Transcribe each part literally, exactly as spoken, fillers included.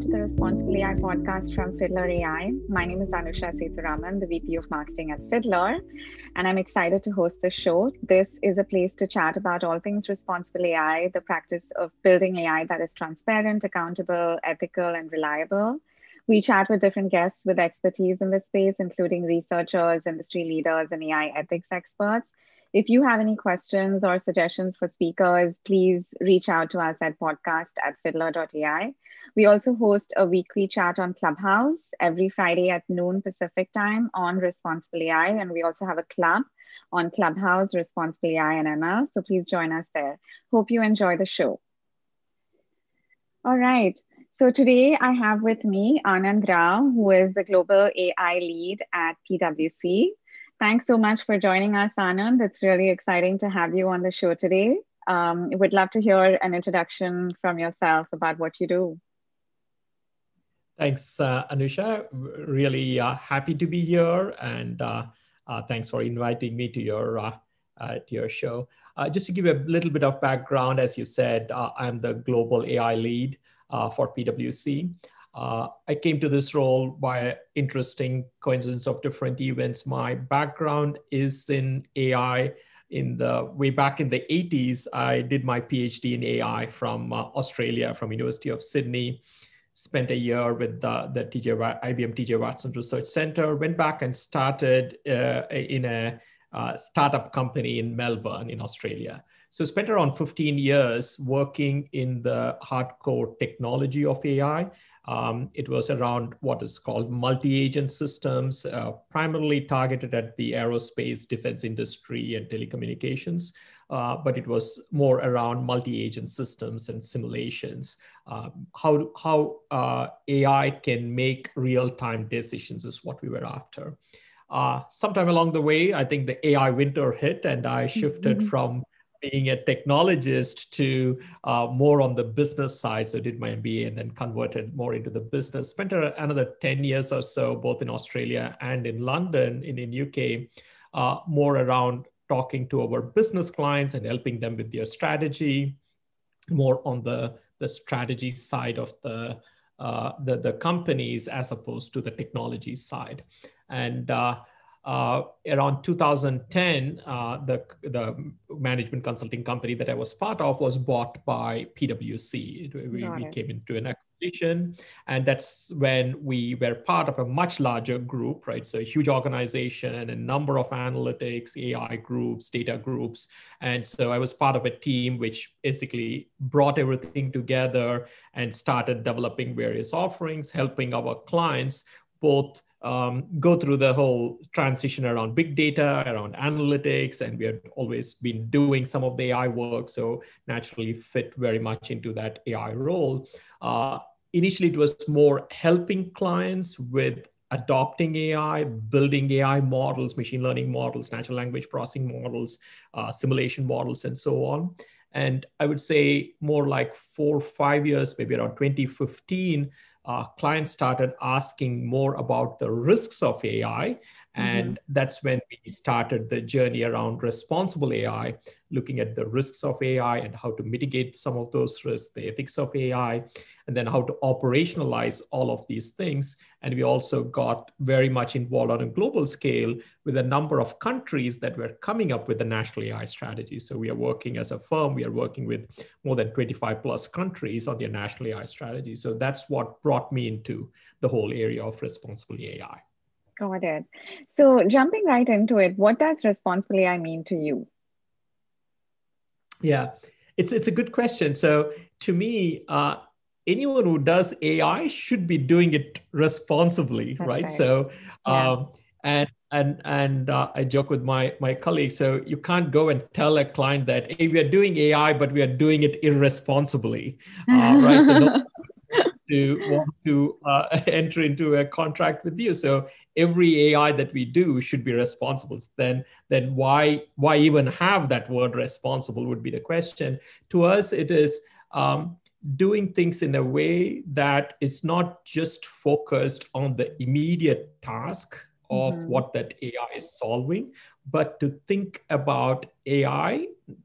Welcome to the Responsible A I podcast from Fiddler A I. My name is Anusha Setharaman, the V P of Marketing at Fiddler, and I'm excited to host this show. This is a place to chat about all things responsible A I, the practice of building A I that is transparent, accountable, ethical, and reliable. We chat with different guests with expertise in this space, including researchers, industry leaders, and A I ethics experts. If you have any questions or suggestions for speakers, please reach out to us at podcast at fiddler dot A I. We also host a weekly chat on Clubhouse every Friday at noon Pacific time on Responsible A I. And we also have a club on Clubhouse, Responsible A I and M L. So please join us there. Hope you enjoy the show. All right. So today I have with me Anand Rao, who is the Global A I Lead at P W C. Thanks so much for joining us, Anand. It's really exciting to have you on the show today. Um, we'd love to hear an introduction from yourself about what you do. Thanks, uh, Anusha. Really uh, happy to be here, and uh, uh, thanks for inviting me to your uh, uh, to your show. Uh, just to give you a little bit of background, as you said, uh, I'm the Global A I Lead uh, for P W C. Uh, I came to this role by an interesting coincidence of different events. My background is in A I. In the way back in the eighties, I did my PhD in A I from uh, Australia, from University of Sydney. Spent a year with the, the T J, I B M T J. Watson Research Center. Went back and started uh, in a uh, startup company in Melbourne, in Australia. So spent around fifteen years working in the hardcore technology of A I. Um, it was around what is called multi-agent systems, uh, primarily targeted at the aerospace, defense industry, and telecommunications. Uh, but it was more around multi-agent systems and simulations. Uh, how how uh, A I can make real-time decisions is what we were after. Uh, sometime along the way, I think the A I winter hit, and I shifted mm-hmm. from being a technologist to uh, more on the business side. So I did my M B A and then converted more into the business. Spent another ten years or so, both in Australia and in London, in the U K, uh, more around talking to our business clients and helping them with their strategy, more on the, the strategy side of the, uh, the, the companies as opposed to the technology side. And uh, Uh, around two thousand ten, uh, the, the management consulting company that I was part of was bought by P W C. We, we came into an acquisition, and that's when we were part of a much larger group, right? So a huge organization, a number of analytics, A I groups, data groups. And so I was part of a team which basically brought everything together and started developing various offerings, helping our clients both Um, go through the whole transition around big data, around analytics, and we have always been doing some of the A I work, so naturally fit very much into that A I role. Uh, initially, it was more helping clients with adopting A I, building A I models, machine learning models, natural language processing models, uh, simulation models, and so on. And I would say more like four or five years, maybe around twenty fifteen, Uh, clients started asking more about the risks of A I. And mm-hmm. that's when we started the journey around responsible A I, looking at the risks of A I and how to mitigate some of those risks, the ethics of A I, and then how to operationalize all of these things. And we also got very much involved on a global scale with a number of countries that were coming up with a national A I strategy. So we are working as a firm, we are working with more than twenty-five plus countries on their national A I strategy. So that's what brought me into the whole area of responsible A I. Got it. So jumping right into it, what does responsible A I mean to you? Yeah, it's it's a good question. So to me, uh, anyone who does A I should be doing it responsibly, right? right? So yeah. um, and and and uh, I joke with my my colleagues. So you can't go and tell a client that, hey, we are doing A I, but we are doing it irresponsibly, uh, right? So no to want to uh, enter into a contract with you. So every A I that we do should be responsible. Then, then why, why even have that word responsible would be the question. To us, it is um, doing things in a way that is not just focused on the immediate task of mm-hmm. what that A I is solving, but to think about A I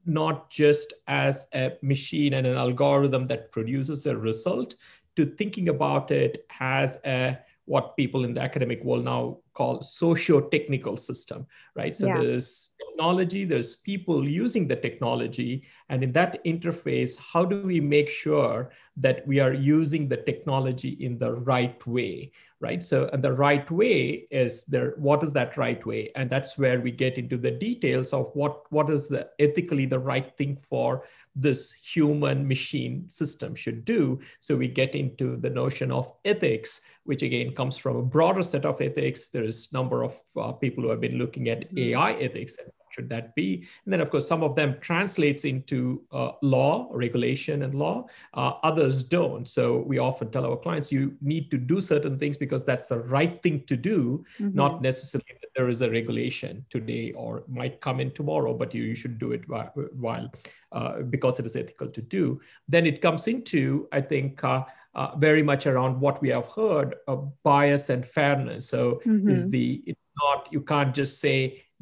not just as a machine and an algorithm that produces a result, to thinking about it as a what people in the academic world now call socio-technical system, right? So yeah. there's technology, there's people using the technology. And in that interface, how do we make sure that we are using the technology in the right way, right? So and the right way is there, what is that right way? And that's where we get into the details of what, what is the ethically the right thing for this human machine system should do. So we get into the notion of ethics, which again comes from a broader set of ethics. There is a number of uh, people who have been looking at A I ethics and what should that be. And then of course, some of them translates into uh, law, regulation and law, uh, others don't. So we often tell our clients, you need to do certain things because that's the right thing to do, mm-hmm. not necessarily that there is a regulation today or might come in tomorrow, but you, you should do it while, while uh, because it is ethical to do. Then it comes into, I think, uh, Uh, very much around what we have heard of bias and fairness. So mm-hmm. is the, it's not, you can't just say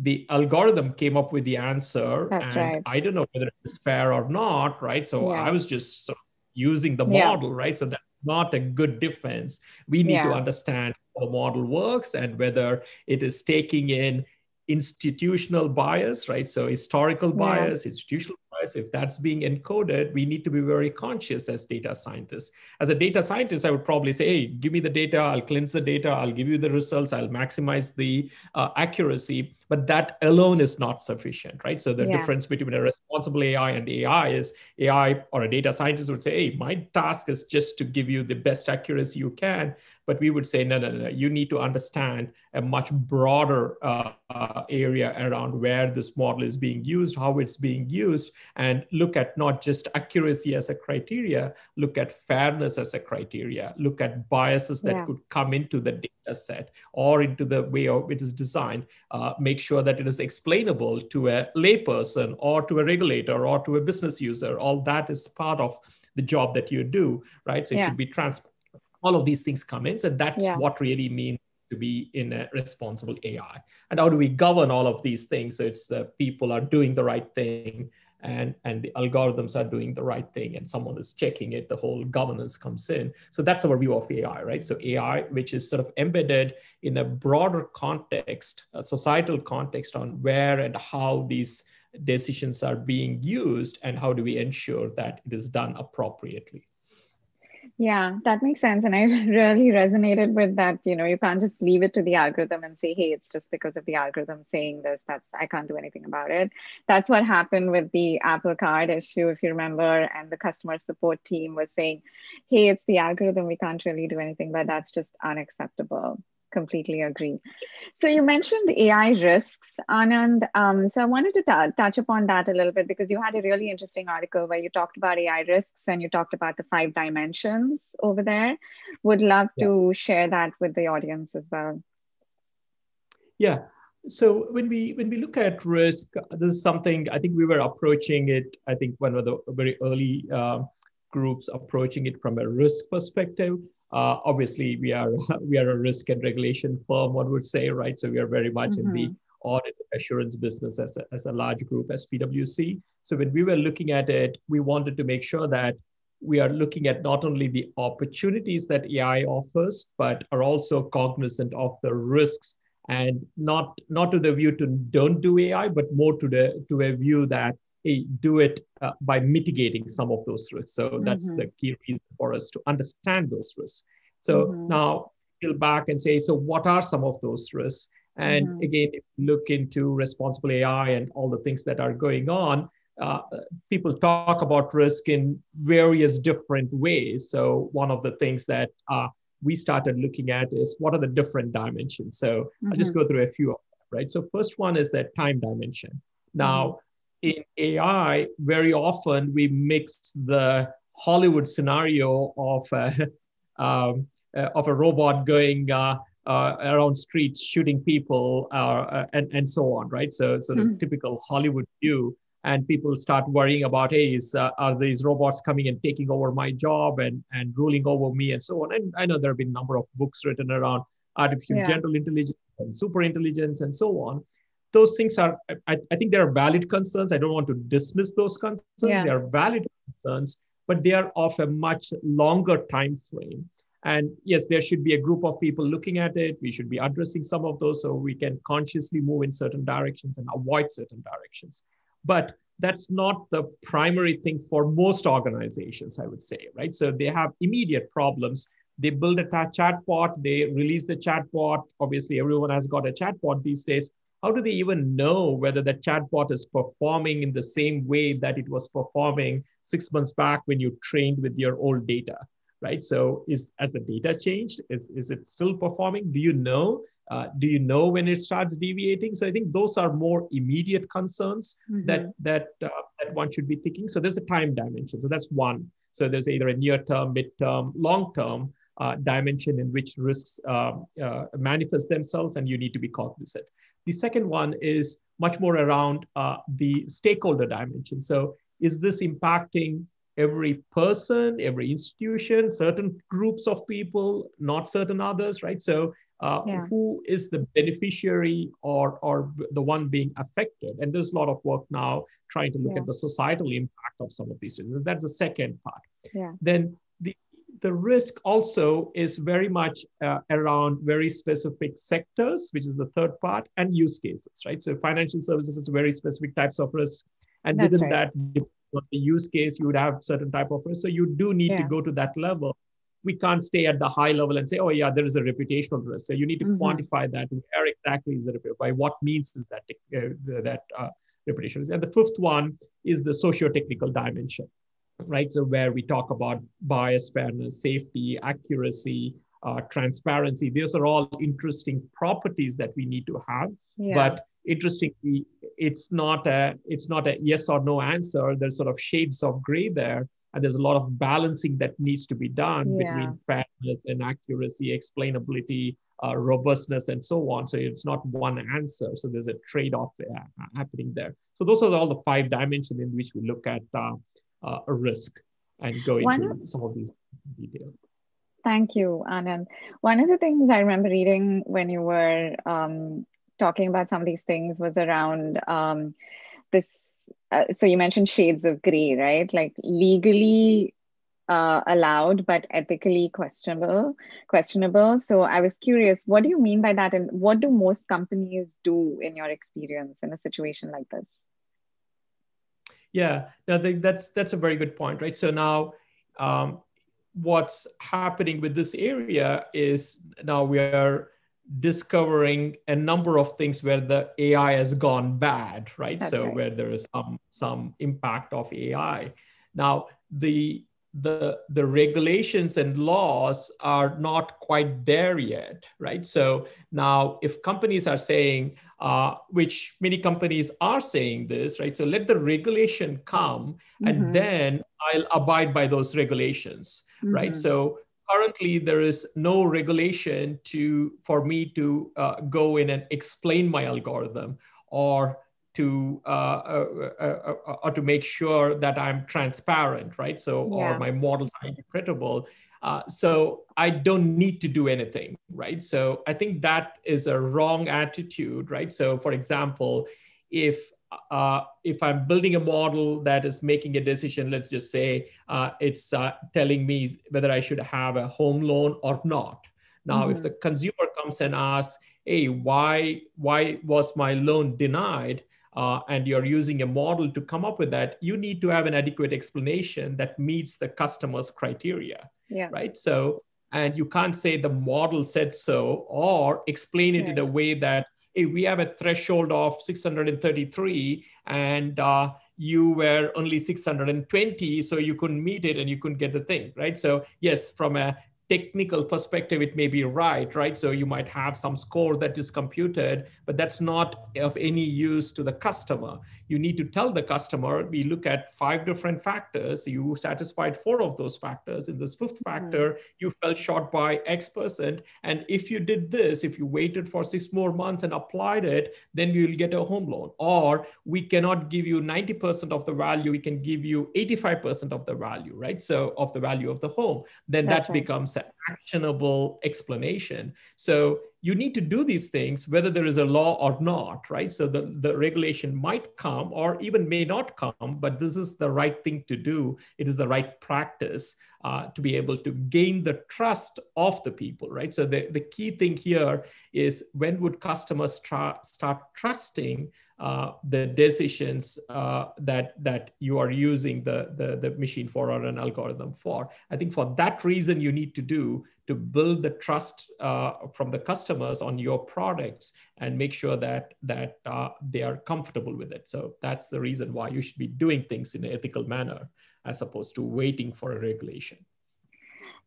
the algorithm came up with the answer. That's and right. I don't know whether it's fair or not, right? So yeah. I was just sort of using the model, yeah. right? So that's not a good defense. We need yeah. to understand how the model works and whether it is taking in institutional bias, right? So historical bias, yeah. institutional bias, if that's being encoded, we need to be very conscious as data scientists. As a data scientist, I would probably say, hey, give me the data, I'll cleanse the data, I'll give you the results, I'll maximize the uh, accuracy, but that alone is not sufficient, right? So the yeah. difference between a responsible A I and A I is A I or a data scientist would say, hey, my task is just to give you the best accuracy you can. But we would say, no, no, no, you need to understand a much broader uh, uh, area around where this model is being used, how it's being used, and look at not just accuracy as a criteria, look at fairness as a criteria, look at biases that yeah. could come into the data set or into the way of it is designed. Uh, make sure that it is explainable to a layperson or to a regulator or to a business user. All that is part of the job that you do, right? So yeah. it should be transparent. All of these things come in. So that's yeah. what really means to be in a responsible A I. And how do we govern all of these things? So it's the people are doing the right thing and, and the algorithms are doing the right thing and someone is checking it, the whole governance comes in. So that's our view of A I, right? So A I, which is sort of embedded in a broader context, a societal context on where and how these decisions are being used and how do we ensure that it is done appropriately. Yeah, that makes sense. And I really resonated with that. You know, you can't just leave it to the algorithm and say, hey, it's just because of the algorithm saying this, that's, I can't do anything about it. That's what happened with the Apple Card issue, if you remember, and the customer support team was saying, hey, it's the algorithm, we can't really do anything, but that's just unacceptable. Completely agree. So you mentioned A I risks, Anand. Um, so I wanted to t- touch upon that a little bit because you had a really interesting article where you talked about A I risks and you talked about the five dimensions over there. Would love yeah. to share that with the audience as well. Yeah. So when we when we look at risk, this is something I think we were approaching it. I think one of the very early uh, groups approaching it from a risk perspective. Uh, obviously, we are we are a risk and regulation firm, one would say, right? So we are very much mm-hmm. in the audit assurance business as a, as a large group, as PwC. So when we were looking at it, we wanted to make sure that we are looking at not only the opportunities that A I offers, but are also cognizant of the risks and not, not to the view to don't do A I, but more to the to a view that do it uh, by mitigating some of those risks. So mm-hmm. that's the key reason for us to understand those risks. So mm-hmm. now peel back and say, so what are some of those risks? And mm-hmm. again, if you look into responsible A I and all the things that are going on, uh, people talk about risk in various different ways. So one of the things that uh, we started looking at is what are the different dimensions? So mm-hmm. I'll just go through a few of them, right? So first one is that time dimension. Now, mm-hmm. in A I, very often we mix the Hollywood scenario of a, um, of a robot going uh, uh, around streets shooting people uh, and and so on, right? So so mm-hmm. the typical Hollywood view, and people start worrying about, hey, is, uh, are these robots coming and taking over my job and and ruling over me and so on? And I know there have been a number of books written around artificial yeah. general intelligence and super intelligence and so on. Those things are, I, I think there are valid concerns. I don't want to dismiss those concerns. Yeah. They are valid concerns, but they are of a much longer time frame. And yes, there should be a group of people looking at it. We should be addressing some of those so we can consciously move in certain directions and avoid certain directions. But that's not the primary thing for most organizations, I would say, right? So they have immediate problems. They build a chatbot, they release the chatbot. Obviously, everyone has got a chatbot these days. How do they even know whether the chatbot is performing in the same way that it was performing six months back when you trained with your old data? Right? So is, has the data changed? Is, is it still performing? Do you know? Uh, do you know when it starts deviating? So I think those are more immediate concerns mm-hmm. that, that, uh, that one should be thinking. So there's a time dimension. So that's one. So there's either a near-term, mid-term, long-term uh, dimension in which risks uh, uh, manifest themselves and you need to be cognizant. The second one is much more around uh, the stakeholder dimension. So is this impacting every person, every institution, certain groups of people, not certain others, right? So uh, yeah. who is the beneficiary or, or the one being affected? And there's a lot of work now trying to look yeah. at the societal impact of some of these things. That's the second part. Yeah. Then the, the risk also is very much uh, around very specific sectors, which is the third part, and use cases, right? So financial services is very specific types of risk. And That's within right. that, the use case, you would have certain type of risk. So you do need yeah. to go to that level. We can't stay at the high level and say, oh yeah, there is a reputational risk. So you need to mm-hmm. quantify that. Where exactly is the reputation? By what means is that, uh, that uh, reputation risk? And the fifth one is the socio-technical dimension, right? So where we talk about bias, fairness, safety, accuracy, uh, transparency. These are all interesting properties that we need to have, yeah. but interestingly, it's not a it's not a yes or no answer. There's sort of shades of gray there, and there's a lot of balancing that needs to be done yeah. between fairness and accuracy, explainability, uh, robustness, and so on. So it's not one answer. So there's a trade-off uh, happening there. So those are all the five dimensions in which we look at uh, uh, a risk and go one into of, some of these details. Thank you, Anand. One of the things I remember reading when you were um, talking about some of these things was around um, this. Uh, so you mentioned shades of gray, right? Like legally uh, allowed, but ethically questionable, questionable. So I was curious, what do you mean by that? And what do most companies do in your experience in a situation like this? Yeah, no, that's, that's a very good point, right? So now um, what's happening with this area is now we are discovering a number of things where the A I has gone bad, right? That's so right. where there is some some impact of A I. Now, the the the regulations and laws are not quite there yet, right? So now if companies are saying, uh, which many companies are saying this, right? So let the regulation come mm-hmm. and then I'll abide by those regulations, mm-hmm. right? So currently, there is no regulation to for me to uh, go in and explain my algorithm, or to uh, uh, uh, uh, or to make sure that I'm transparent, right? So, yeah. or my models are interpretable. Uh, so I don't need to do anything, right? So I think that is a wrong attitude, right? So, for example, if Uh, if I'm building a model that is making a decision, let's just say uh, it's uh, telling me whether I should have a home loan or not. Now, mm-hmm. if the consumer comes and asks, hey, why, why was my loan denied? Uh, and you're using a model to come up with that, you need to have an adequate explanation that meets the customer's criteria, yeah. right? So, and you can't say the model said so, or explain it right. in a way that hey, we have a threshold of six hundred thirty-three and uh, you were only six hundred twenty, so you couldn't meet it and you couldn't get the thing, right? So yes, from a technical perspective, it may be right, right? So you might have some score that is computed, but that's not of any use to the customer. You need to tell the customer, we look at five different factors. You satisfied four of those factors. In this fifth factor, mm-hmm. you fell short by X percent. And if you did this, if you waited for six more months and applied it, then we will get a home loan. Or we cannot give you ninety percent of the value. We can give you eighty-five percent of the value, right? So of the value of the home, then that's that right. becomes an actionable explanation. So you need to do these things, whether there is a law or not, right? So the, the regulation might come or even may not come, but this is the right thing to do. It is the right practice uh, to be able to gain the trust of the people, right? So the, the key thing here is, when would customers tra- start trusting uh, the decisions uh, that, that you are using the, the, the machine for or an algorithm for? I think for that reason, you need to do to build the trust uh, from the customers on your products and make sure that, that uh, they are comfortable with it. So that's the reason why you should be doing things in an ethical manner as opposed to waiting for a regulation.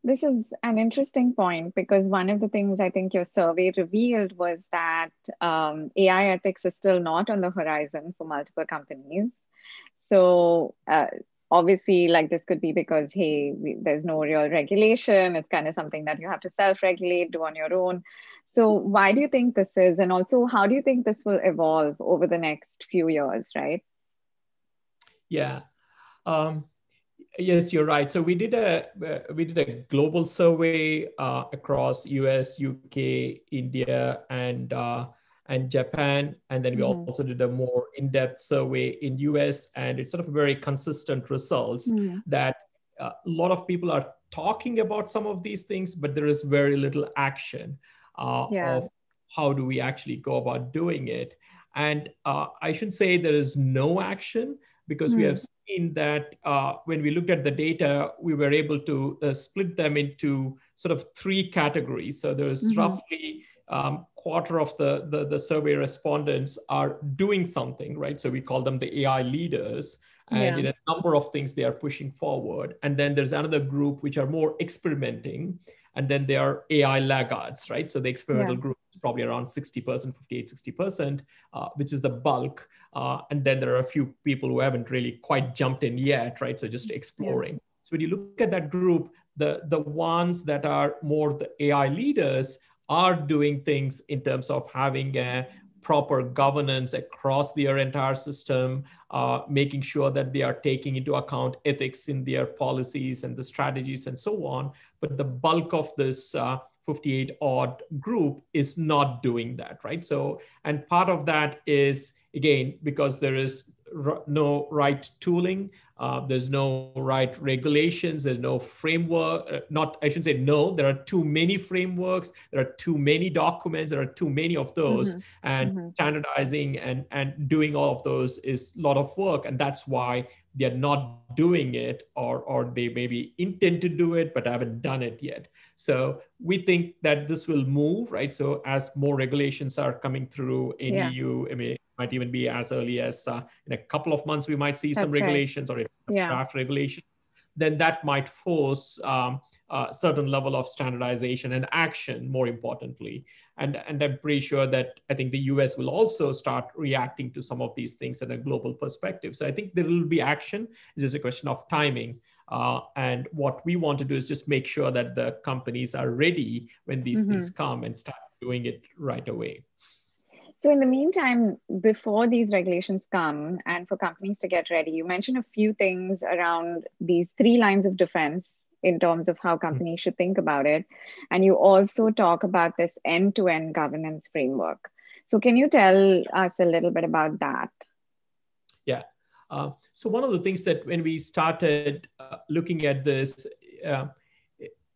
This is an interesting point, because one of the things I think your survey revealed was that um, A I ethics is still not on the horizon for multiple companies. So uh, obviously, like, this could be because, hey, we, there's no real regulation. It's kind of something that you have to self-regulate, do on your own. So why do you think this is? And also, how do you think this will evolve over the next few years, right? Yeah. Um... Yes, you're right. So we did a uh, we did a global survey uh, across U S, U K, India, and uh, and Japan, and then we mm. also did a more in-depth survey in U S, and it's sort of very consistent results mm. that uh, a lot of people are talking about some of these things, but there is very little action uh, yeah. of how do we actually go about doing it. And uh, I should say there is no action, because mm. we have seen that uh, when we looked at the data, we were able to uh, split them into sort of three categories. So there's mm-hmm. roughly um, quarter of the, the, the survey respondents are doing something, right? So we call them the A I leaders. And yeah. in a number of things they are pushing forward. And then there's another group which are more experimenting. And then they are A I laggards, right? So the experimental yeah. group is probably around sixty percent, fifty-eight, sixty percent, uh, which is the bulk. Uh, and then there are a few people who haven't really quite jumped in yet, right? So just exploring. Yeah. So when you look at that group, the, the ones that are more the A I leaders are doing things in terms of having a proper governance across their entire system, uh, making sure that they are taking into account ethics in their policies and the strategies and so on. But the bulk of this uh, fifty-eight odd group is not doing that, right? So, and part of that is, again, because there is r- no right tooling, uh, there's no right regulations, there's no framework, uh, not, I shouldn't say no, there are too many frameworks, there are too many documents, there are too many of those, mm-hmm. and mm-hmm. standardizing and, and doing all of those is a lot of work, and that's why they're not doing it, or, or they maybe intend to do it, but haven't done it yet. So we think that this will move, right? So as more regulations are coming through in yeah. E U, I mean, it might even be as early as uh, in a couple of months, we might see That's some regulations right. or yeah. draft regulation. Then that might force um, a certain level of standardization and action, more importantly. And, and I'm pretty sure that I think the U S will also start reacting to some of these things in a global perspective. So I think there will be action. It's just a question of timing. Uh, and what we want to do is just make sure that the companies are ready when these mm-hmm. things come and start doing it right away. So in the meantime, before these regulations come and for companies to get ready, you mentioned a few things around these three lines of defense in terms of how companies should think about it. And you also talk about this end-to-end governance framework. So can you tell us a little bit about that? Yeah. Uh, so one of the things that when we started uh, looking at this, uh,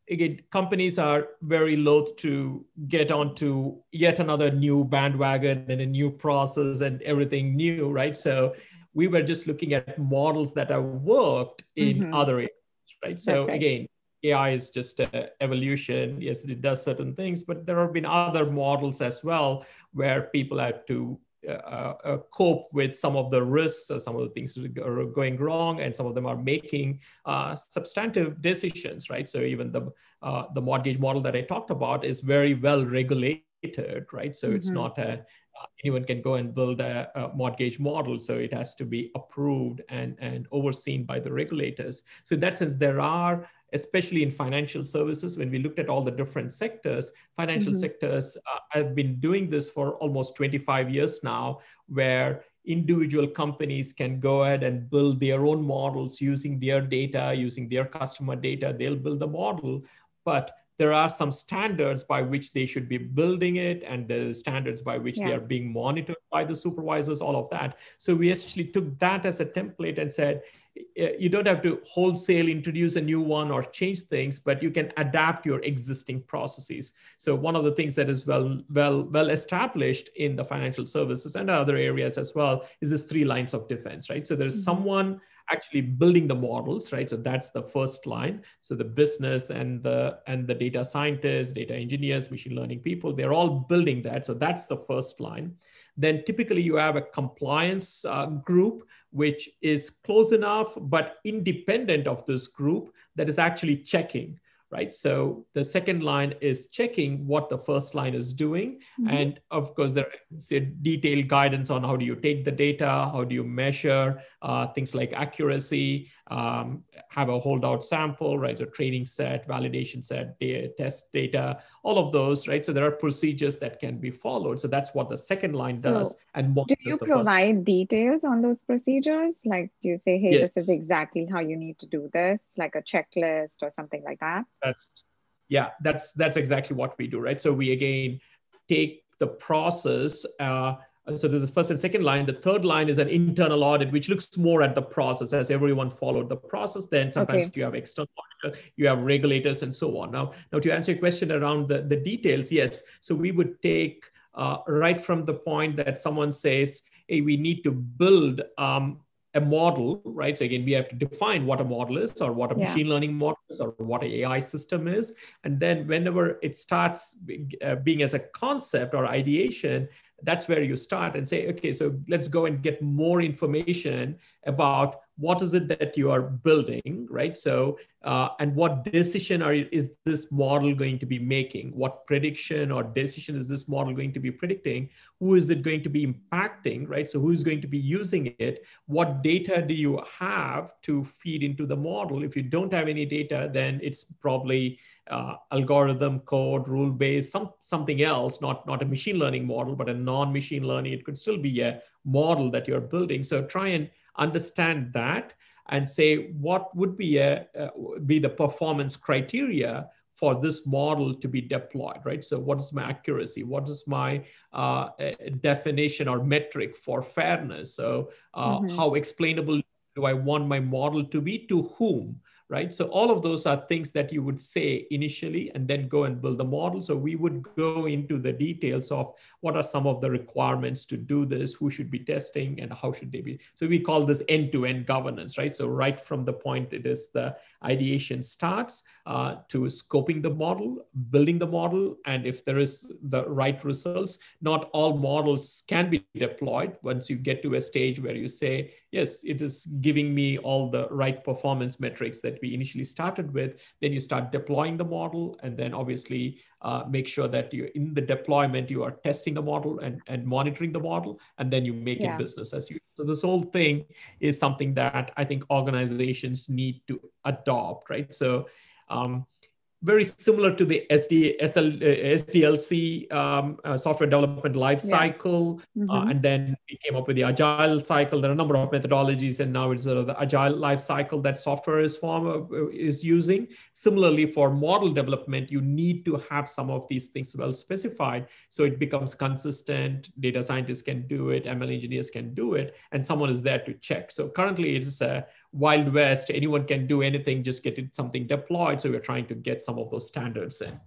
again, companies are very loath to get onto yet another new bandwagon and a new process and everything new, right? So we were just looking at models that have worked in mm-hmm. other areas, right? So right. again, A I is just an evolution. Yes, it does certain things, but there have been other models as well where people have to Uh, uh, cope with some of the risks or some of the things that are going wrong, and some of them are making uh, substantive decisions, right? So even the uh, the mortgage model that I talked about is very well regulated, right? So mm-hmm. it's not a, uh, anyone can go and build a, a mortgage model. So it has to be approved and, and overseen by the regulators. So in that sense, there are, especially in financial services, when we looked at all the different sectors, financial mm-hmm. sectors uh, have been doing this for almost twenty-five years now, where individual companies can go ahead and build their own models using their data, using their customer data. They'll build the model, but there are some standards by which they should be building it, and there are standards by which yeah. they are being monitored by the supervisors, all of that. So we actually took that as a template and said, you don't have to wholesale introduce a new one or change things, but you can adapt your existing processes. So one of the things that is well, well, well established in the financial services and other areas as well is this three lines of defense, right? So there's mm-hmm. someone actually building the models, right? So that's the first line. So the business and the and the data scientists, data engineers, machine learning people, they're all building that. So that's the first line. Then typically you have a compliance uh, group, which is close enough, but independent of this group, that is actually checking, right? So the second line is checking what the first line is doing. Mm-hmm. And of course, there is a detailed guidance on how do you take the data, how do you measure uh, things like accuracy, um, have a holdout sample, right? So training set, validation set, data, test data, all of those, right? So there are procedures that can be followed. So that's what the second line so does. And do you provide first... details on those procedures? Like, do you say, hey, yes. this is exactly how you need to do this, like a checklist or something like that? That's, yeah, that's that's exactly what we do, right? So we, again, take the process. Uh, so there's the first and second line. The third line is an internal audit, which looks more at the process. As everyone followed the process, then sometimes okay. you have external auditors, you have regulators, and so on. Now, now to answer your question around the, the details, yes. So we would take uh, right from the point that someone says, hey, we need to build um, a model, right? So again, we have to define what a model is, or what a yeah. machine learning model is, or what an A I system is. And then whenever it starts uh, being as a concept or ideation, that's where you start and say, okay, so let's go and get more information about what is it that you are building, right? So, uh, and what decision are you, is this model going to be making? What prediction or decision is this model going to be predicting? Who is it going to be impacting, right? So who's going to be using it? What data do you have to feed into the model? If you don't have any data, then it's probably uh, algorithm, code, rule-based, some, something else, not, not a machine learning model, but a non-machine learning. It could still be a model that you're building. So try and understand that and say, what would be a, uh, be the performance criteria for this model to be deployed, right? So what is my accuracy? What is my uh, definition or metric for fairness? So uh, mm-hmm. how explainable do I want my model to be to whom, right? So all of those are things that you would say initially and then go and build the model. So we would go into the details of what are some of the requirements to do this, who should be testing and how should they be. So we call this end-to-end governance, right? So right from the point it is the ideation starts uh, to scoping the model, building the model, and if there is the right results. Not all models can be deployed once you get to a stage where you say, yes, it is giving me all the right performance metrics that we initially started with. Then you start deploying the model, and then obviously uh, make sure that you in the deployment, you are testing the model and, and monitoring the model, and then you make yeah. it business as usual. So this whole thing is something that I think organizations need to adopt, right? So um, very similar to the S D, S L, S D L C um, uh, software development life cycle. Yeah. Mm-hmm. uh, and then we came up with the agile cycle. There are a number of methodologies, and now it's sort of the agile life cycle that software is, form of, is using. Similarly, for model development, you need to have some of these things well specified, so it becomes consistent. Data scientists can do it, M L engineers can do it, and someone is there to check. So currently it's a Wild West, anyone can do anything, just get it, something deployed. So we're trying to get some of those standards in.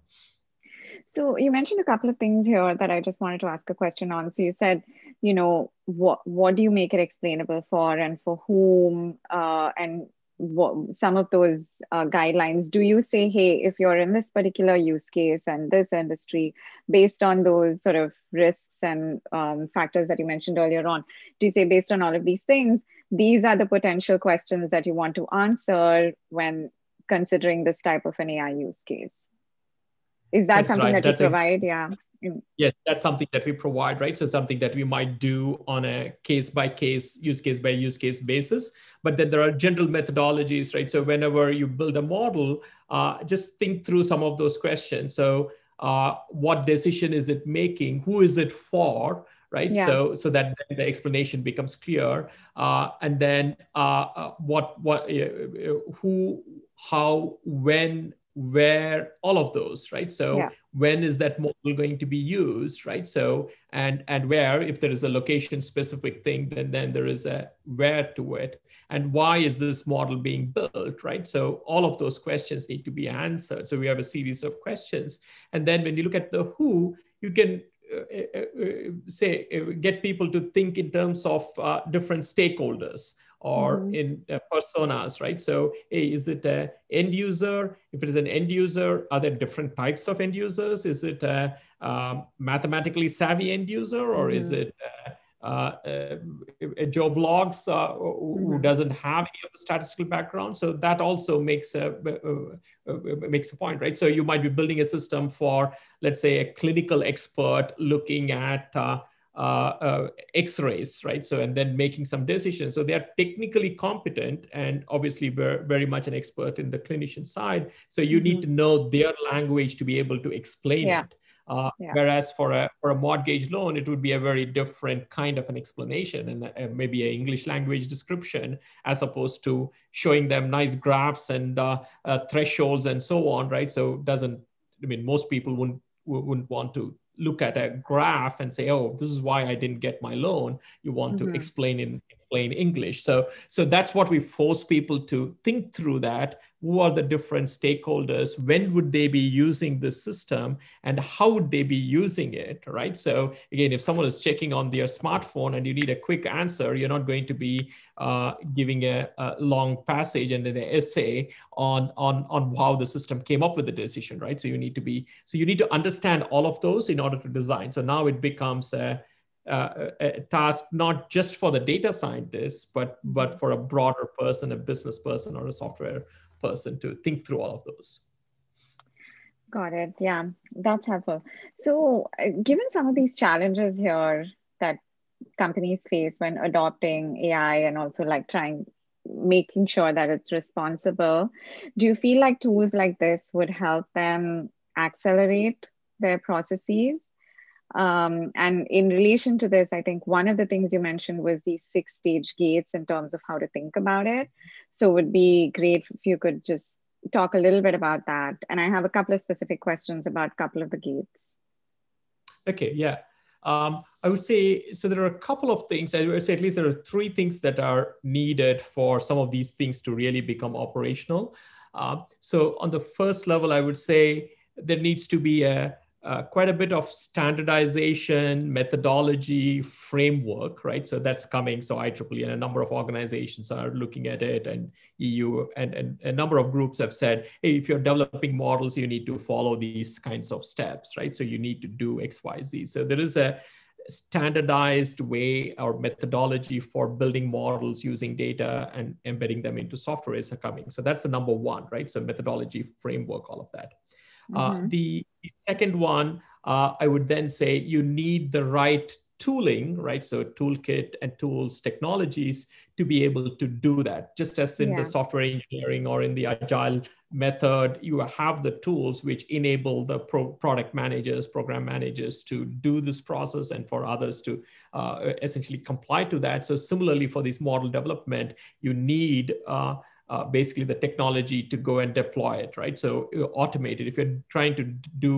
So you mentioned a couple of things here that I just wanted to ask a question on. So you said, you know, what, what do you make it explainable for and for whom? Uh, and what, some of those uh, guidelines, do you say, hey, if you're in this particular use case and this industry, based on those sort of risks and um, factors that you mentioned earlier on, do you say based on all of these things, these are the potential questions that you want to answer when considering this type of an A I use case? Is that that's something right. that that's you provide? Yeah. Yes, that's something that we provide, right? So something that we might do on a case by case, use case by use case basis. But then there are general methodologies, right? So whenever you build a model, uh, just think through some of those questions. So uh, what decision is it making? Who is it for? Right, yeah. so so that the explanation becomes clear, uh, and then uh, what what uh, who, how, when, where all of those, right? So yeah. when is that model going to be used, right? So, and and where, if there is a location specific thing, then, then there is a where to it. And why is this model being built, right? So all of those questions need to be answered. So we have a series of questions. And then when you look at the who, you can uh, uh, say, uh, get people to think in terms of uh, different stakeholders, or mm-hmm. in uh, personas, right? So, hey, is it an end user? If it is an end user, are there different types of end users? Is it a um, mathematically savvy end user, or mm-hmm. is it uh, uh, uh, Joe Bloggs uh, who mm-hmm. doesn't have any of the statistical background? So that also makes a uh, uh, makes a point, right? So you might be building a system for, let's say, a clinical expert looking at Uh, Uh, uh, X-rays, right? So, and then making some decisions. So they are technically competent and obviously very, very much an expert in the clinician side. So you mm-hmm. need to know their language to be able to explain yeah. it. Uh, yeah. Whereas for a, for a mortgage loan, it would be a very different kind of an explanation and uh, maybe an English language description, as opposed to showing them nice graphs and uh, uh, thresholds and so on, right? So doesn't, I mean, most people wouldn't, wouldn't want to look at a graph and say, oh, this is why I didn't get my loan. You want mm-hmm. to explain in plain English. So, so that's what we force people to think through, that who are the different stakeholders, when would they be using this system, and how would they be using it, right? So again, if someone is checking on their smartphone and you need a quick answer, you're not going to be uh, giving a, a long passage and an essay on, on, on how the system came up with the decision, right? So you need to be, so you need to understand all of those in order to design. So now it becomes a Uh, a task not just for the data scientists, but but for a broader person, a business person or a software person, to think through all of those. Got it. Yeah, that's helpful. So uh, given some of these challenges here that companies face when adopting A I, and also like trying, making sure that it's responsible, do you feel like tools like this would help them accelerate their processes? Um, and in relation to this, I think one of the things you mentioned was these six stage gates in terms of how to think about it. So it would be great if you could just talk a little bit about that. And I have a couple of specific questions about a couple of the gates. Okay, yeah. Um, I would say, so there are a couple of things, I would say at least there are three things that are needed for some of these things to really become operational. Uh, so on the first level, I would say there needs to be a Uh, quite a bit of standardization, methodology, framework, right? So that's coming. So I triple E and a number of organizations are looking at it, and E U and, and a number of groups have said, hey, if you're developing models, you need to follow these kinds of steps, right? So you need to do X, Y, Z. So there is a standardized way or methodology for building models using data and embedding them into software is coming. So that's the number one, right? So methodology, framework, all of that. Mm-hmm. Uh, the second one, uh, I would then say you need the right tooling, right? So toolkit and tools, technologies to be able to do that. Just as in yeah. the software engineering or in the agile method, you have the tools which enable the pro product managers, program managers to do this process, and for others to uh, essentially comply to that. So similarly for this model development, you need uh, Uh, basically the technology to go and deploy it, right? So automated. If you're trying to do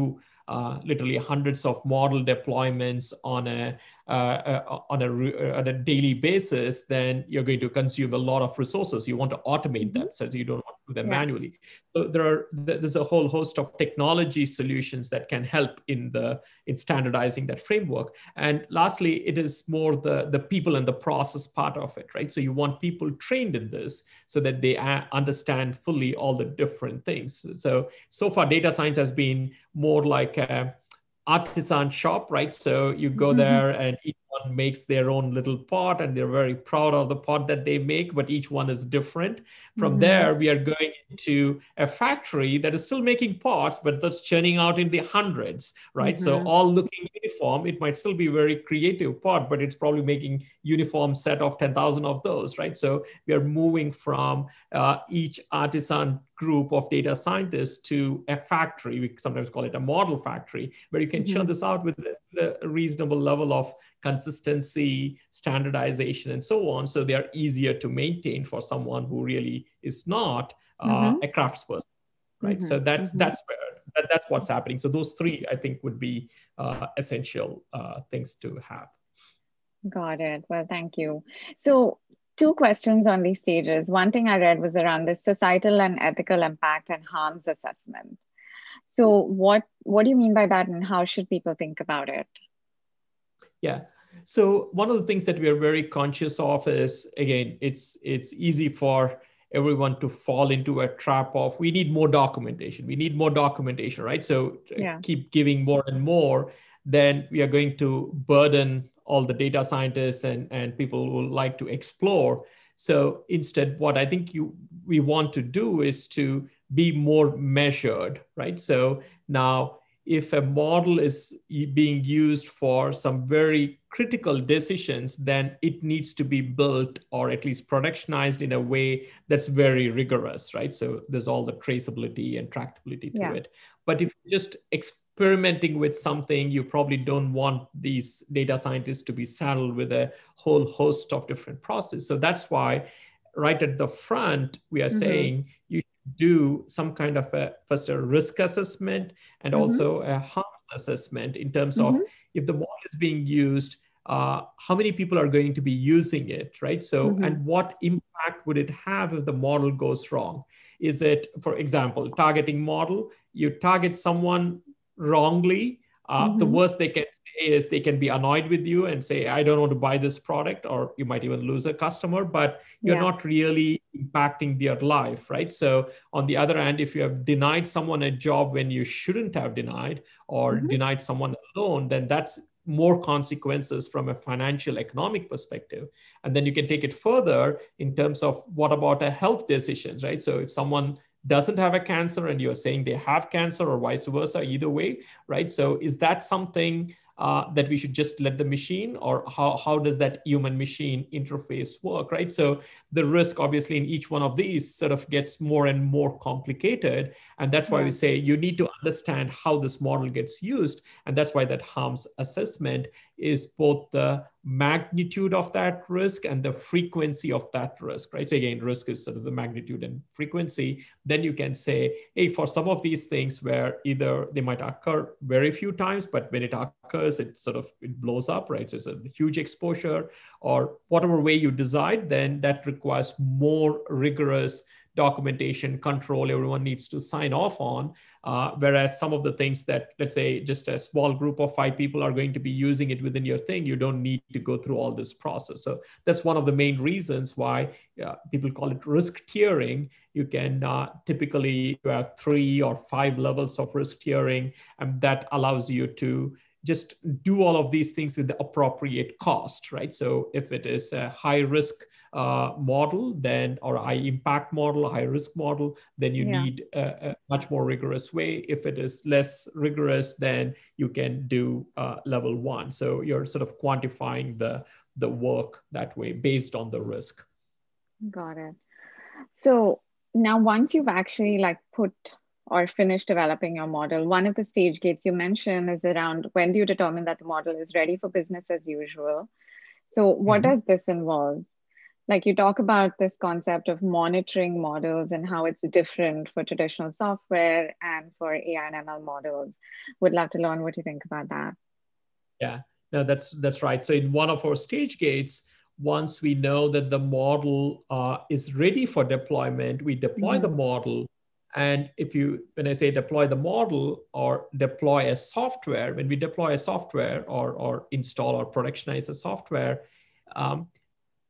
uh, literally hundreds of model deployments on a, uh, uh, on, a, uh, on a daily basis, then you're going to consume a lot of resources. You want to automate them, so you don't want to do them yeah. manually. So there are, there's a whole host of technology solutions that can help in the in standardizing that framework. And lastly, it is more the, the people and the process part of it, right? So you want people trained in this so that they understand fully all the different things. So, so far data science has been more like a artisan shop, right? So you go mm-hmm. there and each one makes their own little pot, and they're very proud of the pot that they make, but each one is different. From mm-hmm. there, we are going into a factory that is still making pots, but that's churning out in the hundreds, right? Mm-hmm. So all looking uniform, it might still be very creative pot, but it's probably making uniform set of ten thousand of those, right? So we are moving from uh, each artisan group of data scientists to a factory. We sometimes call it a model factory, where you can mm-hmm. churn this out with a reasonable level of consistency, standardization, and so on. So they are easier to maintain for someone who really is not uh, mm-hmm. a craftsperson. right? Mm-hmm. So that's mm-hmm. that's where that, that's what's happening. So those three, I think, would be uh, essential uh, things to have. Got it. Well, thank you. So two questions on these stages. One thing I read was around this societal and ethical impact and harms assessment. So what, what do you mean by that, and how should people think about it? Yeah. So one of the things that we are very conscious of is, again, it's it's easy for everyone to fall into a trap of, we need more documentation. We need more documentation, right? So yeah. keep giving more and more, then we are going to burden all the data scientists and, and people will like to explore. So instead, what I think you we want to do is to be more measured, right? So now, if a model is being used for some very critical decisions, then it needs to be built or at least productionized in a way that's very rigorous, right? So there's all the traceability and tractability to yeah. it. But if you just experimenting with something, you probably don't want these data scientists to be saddled with a whole host of different processes. So that's why right at the front, we are mm-hmm. saying you do some kind of a, first a risk assessment and mm-hmm. also a harm assessment in terms mm-hmm. of if the model is being used, uh, how many people are going to be using it, right? So, mm-hmm. and what impact would it have if the model goes wrong? Is it, for example, targeting model, you target someone wrongly, uh, mm-hmm. the worst they can say is they can be annoyed with you and say, I don't want to buy this product, or you might even lose a customer, but you're yeah. not really impacting their life, right? So on the other hand, if you have denied someone a job when you shouldn't have denied, or mm-hmm. denied someone a loan, then that's more consequences from a financial economic perspective. And then you can take it further in terms of what about a health decisions, right? So if someone doesn't have a cancer and you're saying they have cancer, or vice versa, either way, right? So is that something uh, that we should just let the machine, or how, how does that human machine interface work, right? So the risk obviously in each one of these sort of gets more and more complicated. And that's why yeah. we say you need to understand how this model gets used. And that's why that harms assessment is both the magnitude of that risk and the frequency of that risk, right? So again, risk is sort of the magnitude and frequency. Then you can say, hey, for some of these things where either they might occur very few times, but when it occurs, it sort of, it blows up, right? So it's a huge exposure, or whatever way you decide, then that requires more rigorous documentation, control, everyone needs to sign off on. Uh, whereas some of the things that, let's say, just a small group of five people are going to be using it within your thing, you don't need to go through all this process. So that's one of the main reasons why uh, people call it risk tiering. You can uh, typically you have three or five levels of risk tiering, and that allows you to just do all of these things with the appropriate cost, right? So if it is a high risk Uh, model, then, or high impact model, high risk model, then you yeah. need a, a much more rigorous way. If it is less rigorous, then you can do uh, level one. So you're sort of quantifying the, the work that way based on the risk. Got it. So now once you've actually like put or finished developing your model, one of the stage gates you mentioned is around when do you determine that the model is ready for business as usual? So what mm-hmm. does this involve? Like you talk about this concept of monitoring models and how it's different for traditional software and for A I and M L models. Would love to learn what you think about that. Yeah, no, that's that's right. So in one of our stage gates, once we know that the model uh, is ready for deployment, we deploy mm-hmm. the model. And if you, when I say deploy the model or deploy a software, when we deploy a software or, or install or productionize a software, um,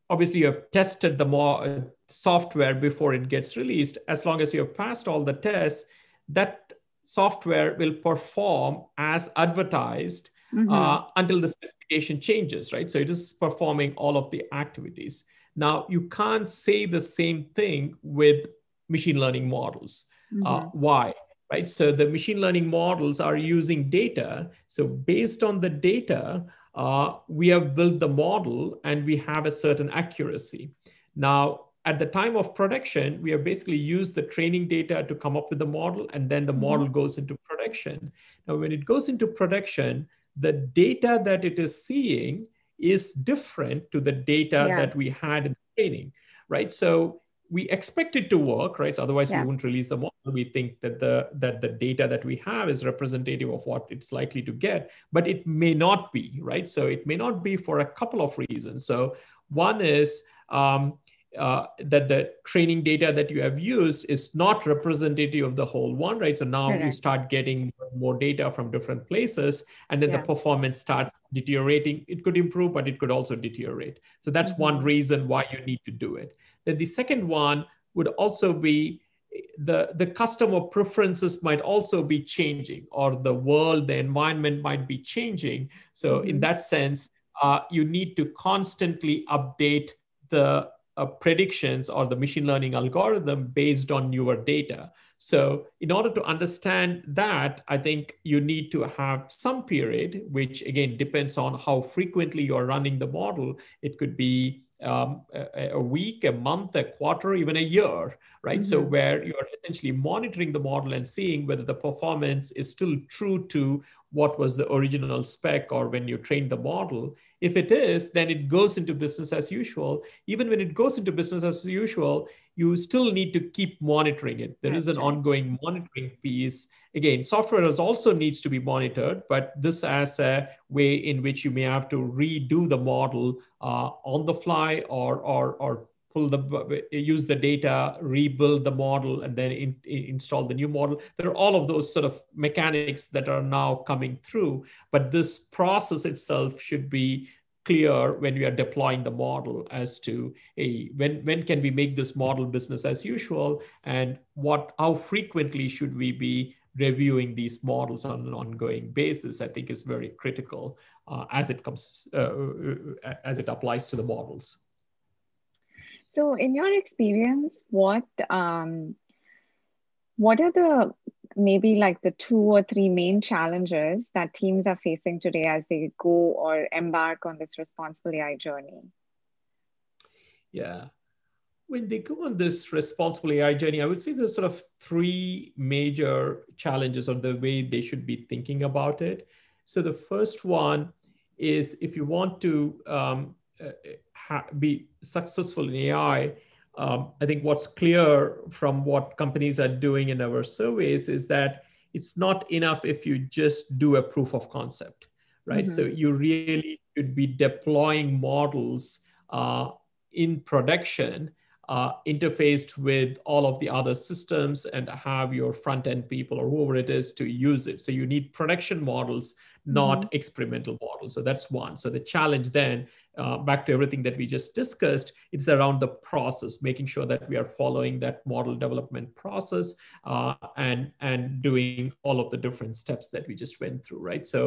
obviously, you have tested the more software before it gets released. As long as you have passed all the tests, that software will perform as advertised mm-hmm. uh, until the specification changes, right? So it is performing all of the activities. Now, you can't say the same thing with machine learning models. Mm-hmm. Uh, why? Right? So the machine learning models are using data. So based on the data, Uh, we have built the model and we have a certain accuracy. Now, at the time of production, we have basically used the training data to come up with the model, and then the model goes into production. Now, when it goes into production, the data that it is seeing is different to the data yeah. that we had in training, right? So we expect it to work, right? So otherwise yeah. we wouldn't release the model. We think that the that the data that we have is representative of what it's likely to get, but it may not be, right? So it may not be for a couple of reasons. So one is um, uh, that the training data that you have used is not representative of the whole one, right? So now right. you start getting more data from different places, and then yeah. the performance starts deteriorating. It could improve, but it could also deteriorate. So that's mm-hmm. one reason why you need to do it. Then the second one would also be the, the customer preferences might also be changing, or the world, the environment might be changing. So mm-hmm. in that sense, uh, you need to constantly update the uh, predictions or the machine learning algorithm based on newer data. So in order to understand that, I think you need to have some period, which again depends on how frequently you're running the model. It could be Um, a, a week, a month, a quarter, even a year, right? Mm-hmm. So where you're essentially monitoring the model and seeing whether the performance is still true to what was the original spec or when you trained the model. If it is, then it goes into business as usual. Even when it goes into business as usual, you still need to keep monitoring it. There is an ongoing monitoring piece. Again, software also needs to be monitored, but this as a way in which you may have to redo the model uh, on the fly, or, or, or pull the, use the data, rebuild the model, and then in, in install the new model. There are all of those sort of mechanics that are now coming through, but this process itself should be clear when we are deploying the model as to a, when, when can we make this model business as usual, and what, how frequently should we be reviewing these models on an ongoing basis, I think is very critical uh, as it comes, uh, as it applies to the models. So in your experience, what, um, what are the, maybe like the two or three main challenges that teams are facing today as they go or embark on this responsible A I journey? Yeah, when they go on this responsible A I journey, I would say there's sort of three major challenges on the way they should be thinking about it. So the first one is, if you want to um, ha- be successful in A I, Um, I think what's clear from what companies are doing in our surveys is that it's not enough if you just do a proof of concept, right? Mm-hmm. So you really should be deploying models uh, in production, uh, interfaced with all of the other systems, and have your front-end people or whoever it is to use it. So you need production models, not mm-hmm. experimental models. So that's one. So the challenge then, uh, back to everything that we just discussed, it's around the process, making sure that we are following that model development process uh, and, and doing all of the different steps that we just went through, right? So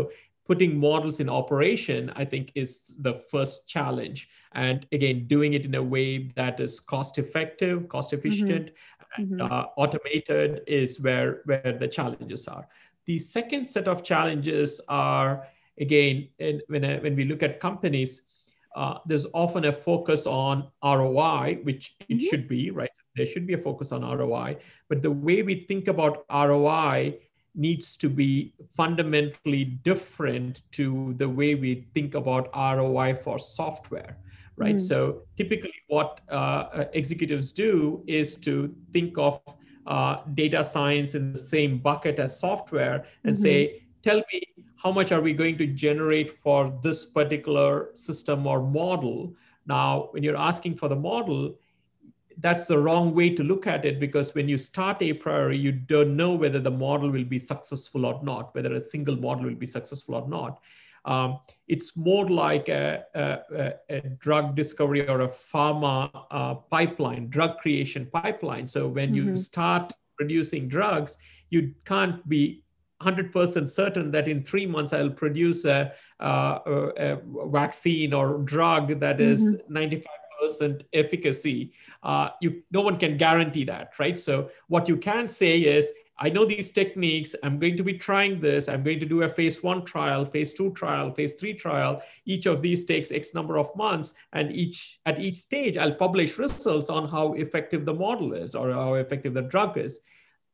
putting models in operation, I think, is the first challenge. And again, doing it in a way that is cost-effective, cost-efficient, mm-hmm. and mm-hmm. uh, automated is where, where the challenges are. The second set of challenges are, again, in, when, I, when we look at companies, uh, there's often a focus on R O I, which it mm-hmm. should be, right? There should be a focus on R O I, but the way we think about R O I needs to be fundamentally different to the way we think about R O I for software, right? Mm-hmm. So typically what uh, executives do is to think of Uh, data science in the same bucket as software and mm-hmm. say, tell me how much are we going to generate for this particular system or model. Now, when you're asking for the model, that's the wrong way to look at it, because when you start a priori, you don't know whether the model will be successful or not, whether a single model will be successful or not. Um, it's more like a, a, a drug discovery or a pharma uh, pipeline, drug creation pipeline. So when mm-hmm. you start producing drugs, you can't be one hundred percent certain that in three months I'll produce a, uh, a vaccine or drug that mm-hmm. is ninety-five percent efficacy. Uh, you, no one can guarantee that, right? So what you can say is, I know these techniques, I'm going to be trying this, I'm going to do a phase one trial, phase two trial, phase three trial. Each of these takes X number of months, and each at each stage, I'll publish results on how effective the model is or how effective the drug is.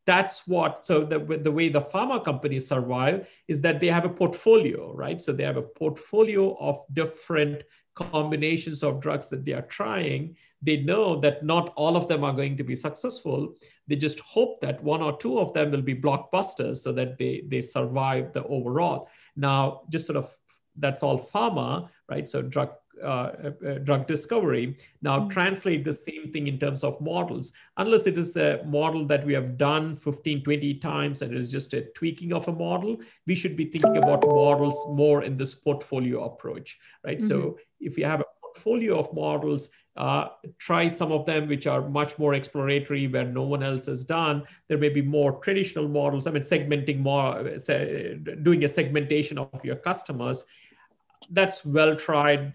That's what, so the, the way the pharma companies survive is that they have a portfolio, right? So they have a portfolio of different combinations of drugs that they are trying, they know that not all of them are going to be successful. They just hope that one or two of them will be blockbusters so that they, they survive the overall. Now, just sort of, that's all pharma, right? So drug Uh, uh, drug discovery. Now mm-hmm. translate the same thing in terms of models, unless it is a model that we have done fifteen, twenty times and it's just a tweaking of a model, we should be thinking about models more in this portfolio approach, right? Mm-hmm. So if you have a portfolio of models, uh, try some of them which are much more exploratory where no one else has done. There may be more traditional models. I mean, segmenting more, say, doing a segmentation of your customers, that's well tried.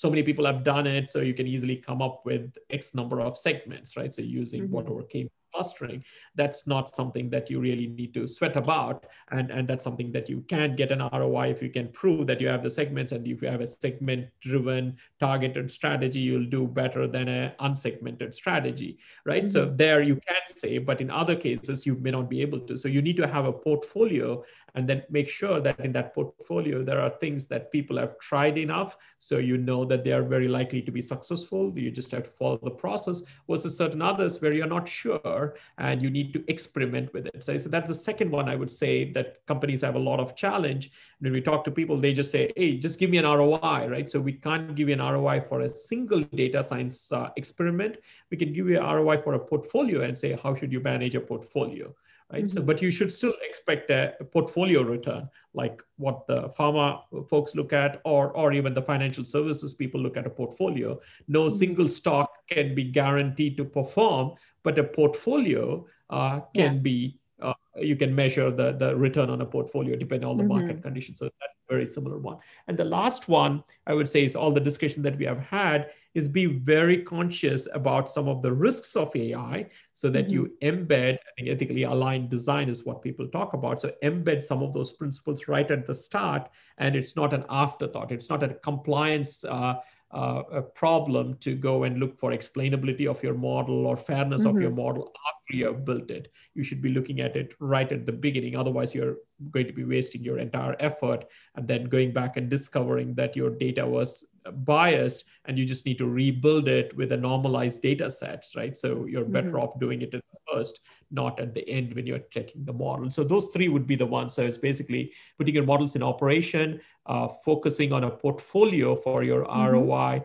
So many people have done it. So you can easily come up with X number of segments, right? So using mm-hmm. whatever came clustering, that's not something that you really need to sweat about. And, and that's something that you can get an R O I if you can prove that you have the segments. And if you have a segment driven targeted strategy, you'll do better than an unsegmented strategy, right? Mm-hmm. So there you can say, but in other cases, you may not be able to. So you need to have a portfolio and then make sure that in that portfolio, there are things that people have tried enough. So you know that they are very likely to be successful. You just have to follow the process versus certain others where you're not sure. And you need to experiment with it. So, so that's the second one I would say that companies have a lot of challenge. When we talk to people, they just say, hey, just give me an R O I, right? So we can't give you an R O I for a single data science uh, experiment. We can give you an R O I for a portfolio and say, how should you manage a portfolio, right? Mm-hmm. So, but you should still expect a, a portfolio return, like what the pharma folks look at, or, or even the financial services people look at a portfolio. No mm-hmm. single stock can be guaranteed to perform, but a portfolio uh, can yeah. be, uh, you can measure the, the return on a portfolio depending on the mm-hmm. market conditions. So that's a very similar one. And the last one I would say is all the discussion that we have had is be very conscious about some of the risks of A I so that mm-hmm. you embed, I think ethically aligned design is what people talk about. So embed some of those principles right at the start, and it's not an afterthought. It's not a compliance uh, Uh, a problem to go and look for explainability of your model or fairness mm-hmm. of your model after you have built it. You should be looking at it right at the beginning. Otherwise, you're going to be wasting your entire effort and then going back and discovering that your data was biased and you just need to rebuild it with a normalized data set, right? So you're mm-hmm. better off doing it at the first, not at the end when you're checking the model. So those three would be the ones. So it's basically putting your models in operation, uh, focusing on a portfolio for your mm-hmm. R O I,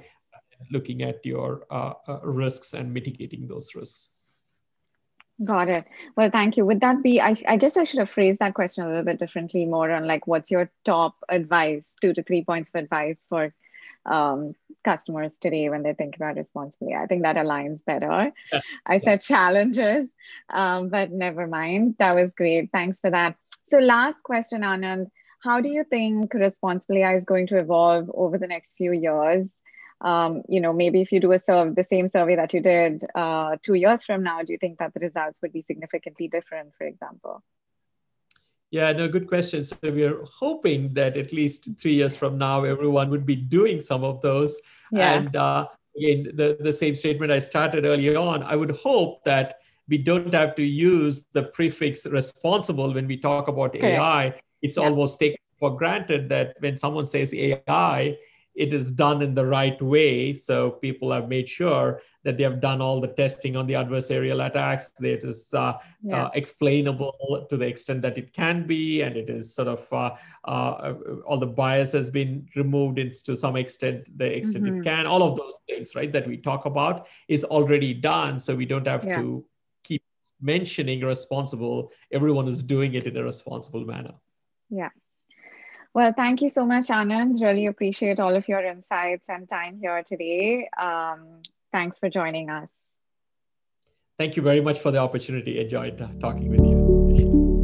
looking at your uh, uh, risks and mitigating those risks. Got it. Well, thank you. Would that be, I, I guess I should have phrased that question a little bit differently, more on like, what's your top advice, two to three points of advice for um, customers today when they think about responsibly? I think that aligns better. Yes. I said challenges, um, but never mind. That was great. Thanks for that. So last question, Anand, how do you think responsibly is going to evolve over the next few years? Um, you know, maybe if you do a serve, the same survey that you did uh, two years from now, do you think that the results would be significantly different, for example? Yeah, no, good question. So we're hoping that at least three years from now, everyone would be doing some of those. Yeah. And uh, again, the, the same statement I started earlier on, I would hope that we don't have to use the prefix responsible when we talk about Correct. A I. It's yeah. almost taken for granted that when someone says A I, it is done in the right way. So people have made sure that they have done all the testing on the adversarial attacks. It is uh, yeah. uh, explainable to the extent that it can be, and it is sort of uh, uh, all the bias has been removed in, to some extent, the extent mm-hmm. it can. All of those things, right, that we talk about is already done. So we don't have yeah. to keep mentioning responsible. Everyone is doing it in a responsible manner. Yeah. Well, thank you so much, Anand. Really appreciate all of your insights and time here today. Um, thanks for joining us. Thank you very much for the opportunity. Enjoyed talking with you.